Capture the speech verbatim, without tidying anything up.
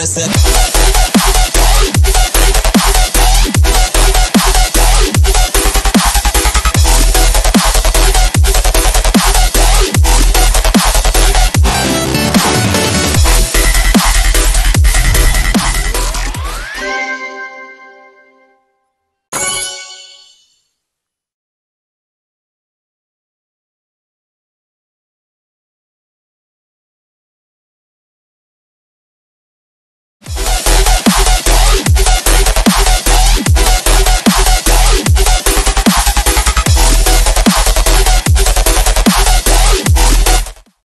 I said.